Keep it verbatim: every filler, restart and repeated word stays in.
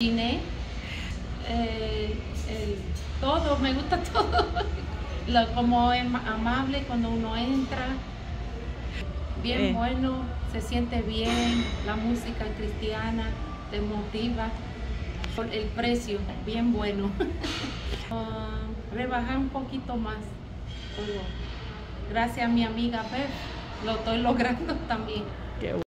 Cine, eh, eh, todo, me gusta todo, lo, como es amable cuando uno entra, bien eh. bueno, se siente bien, la música cristiana te motiva, el precio, bien bueno, uh, rebajar un poquito más, todo. Gracias a mi amiga Beth, lo estoy logrando también. Qué bueno.